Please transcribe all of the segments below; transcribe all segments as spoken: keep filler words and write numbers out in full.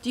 Do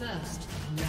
First, no.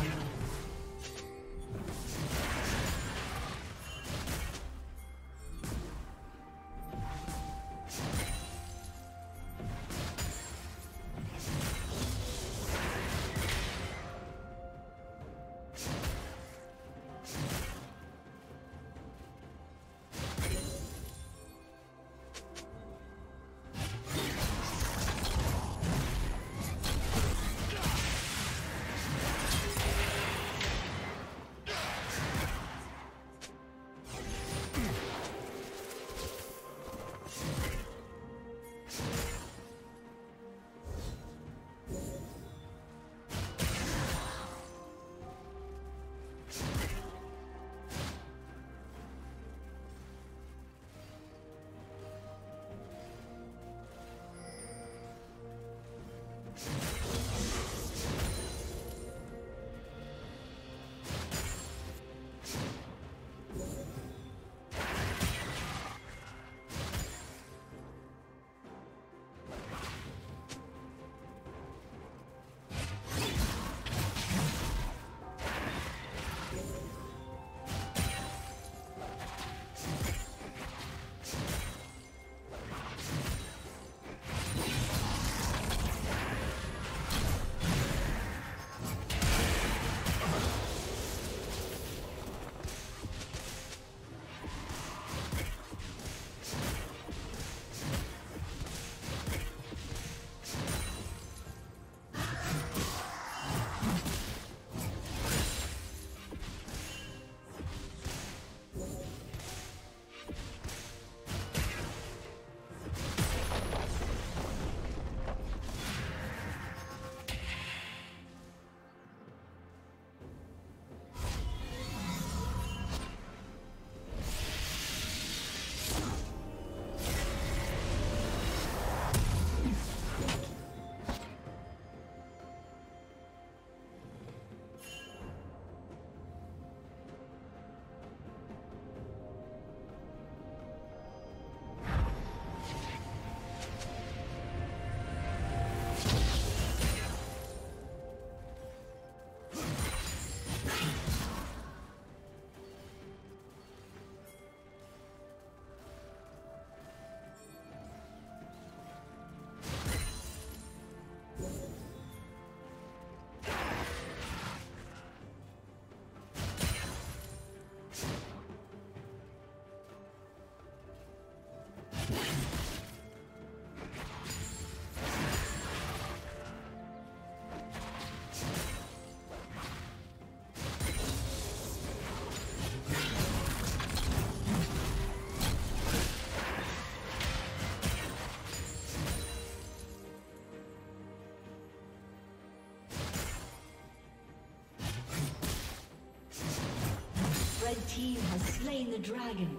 The red team has slain the dragon.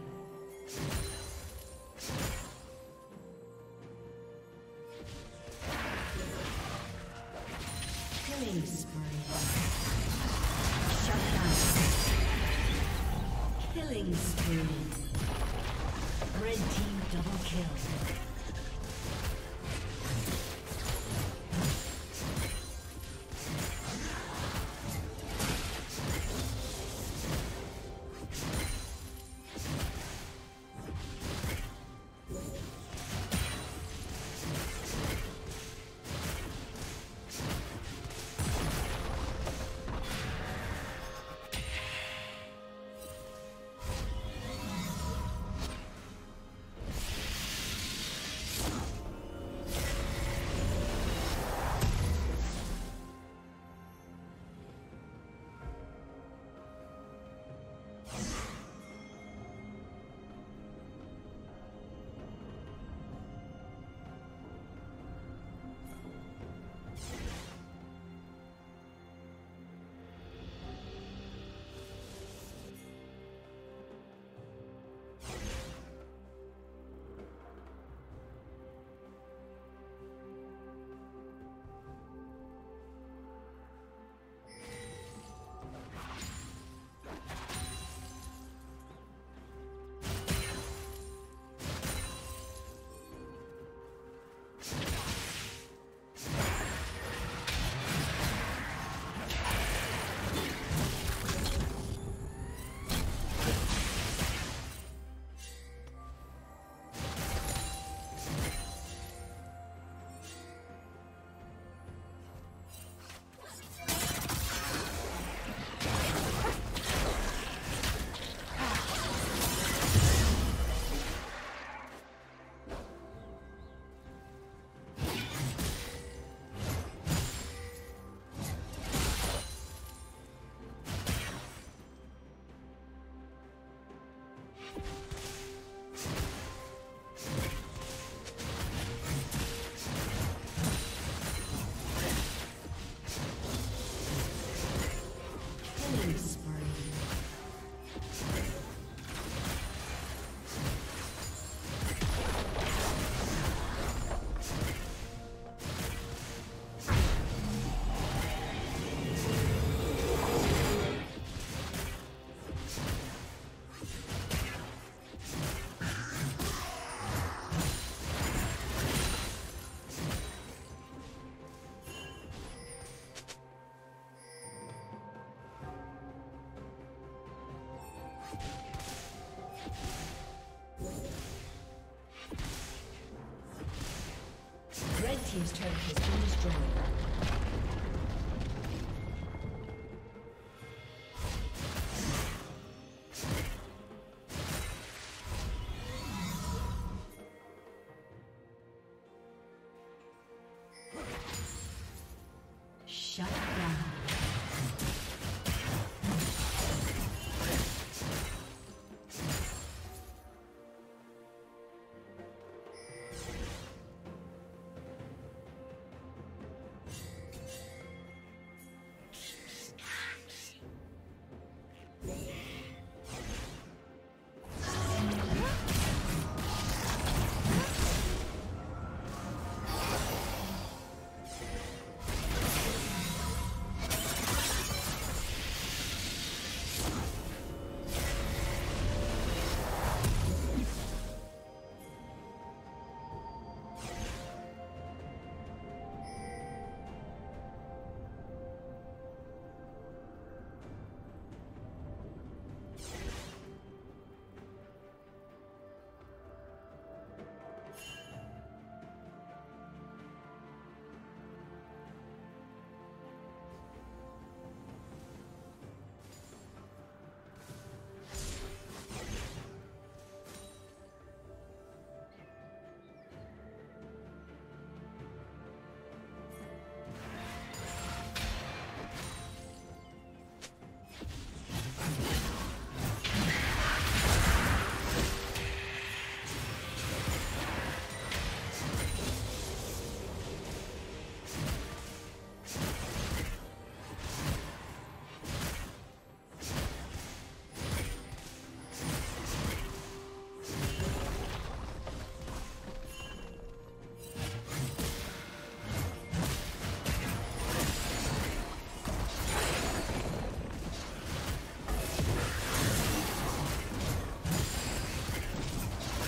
Killing spree. Shut down. Killing spree. Red team double kill. team's turret has been destroyed.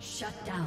Shut down.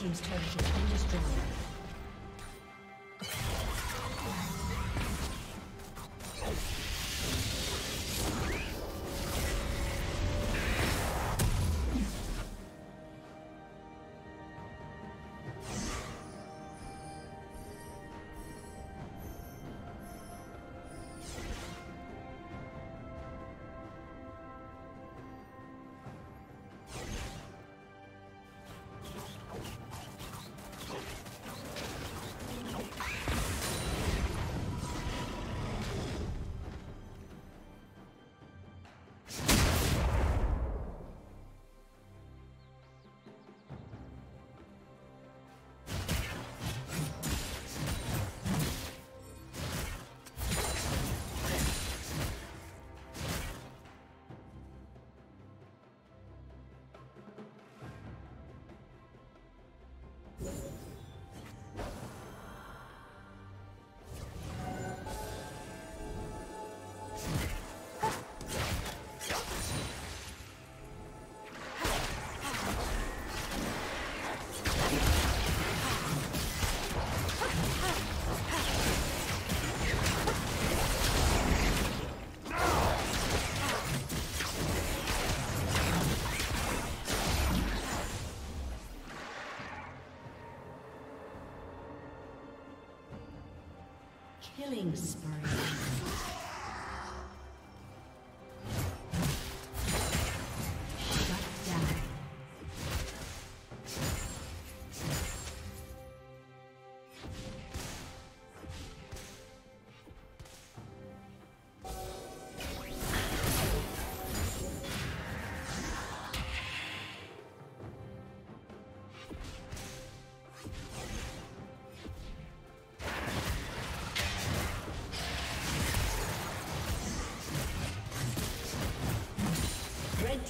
Team's turret has been destroyed. Killing spree.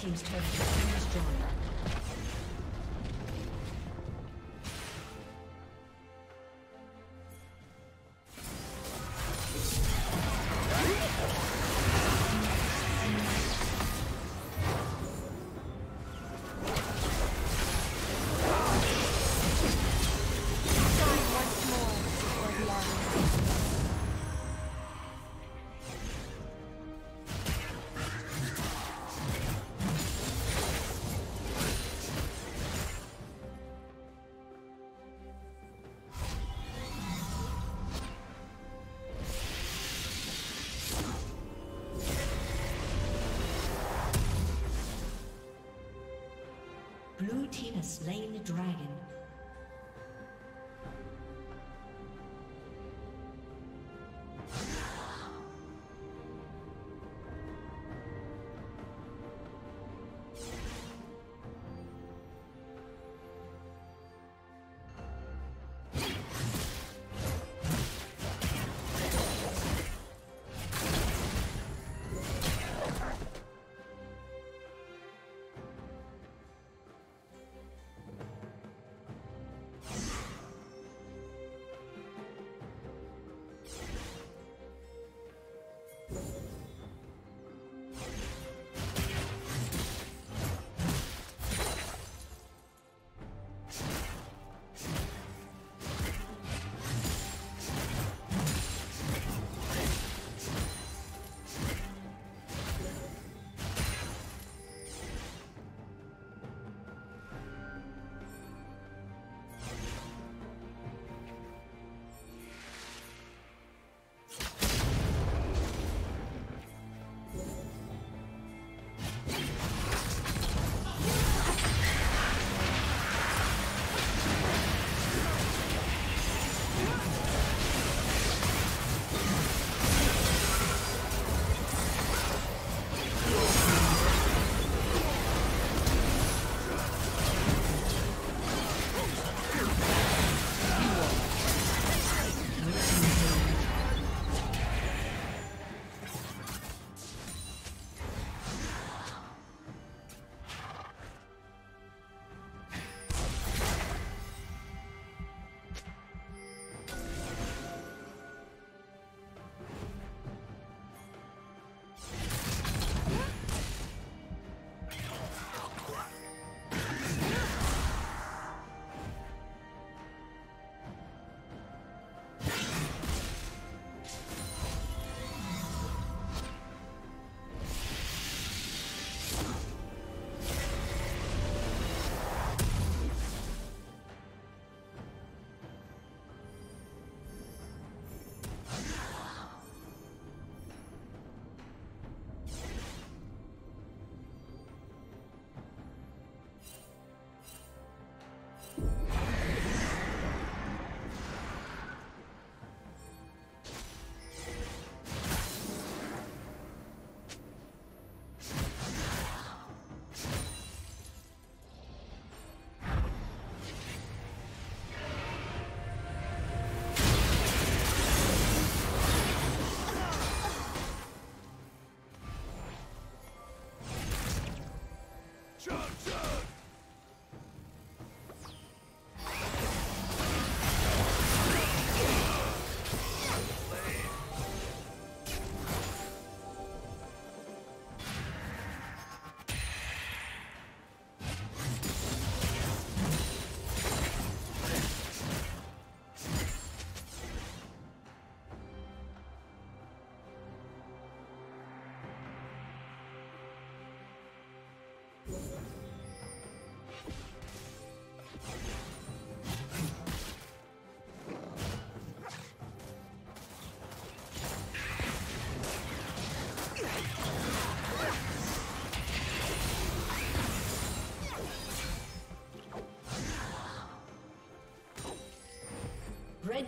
Seems to have destroyed. Blue team has slain the dragon.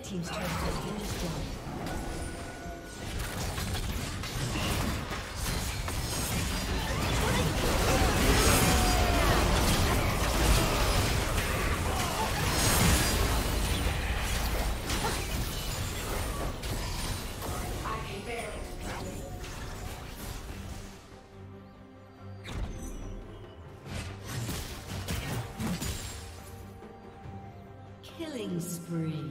team's turret has been destroyed. Killing spree.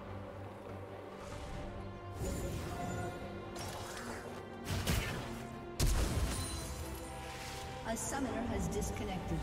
A summoner has disconnected.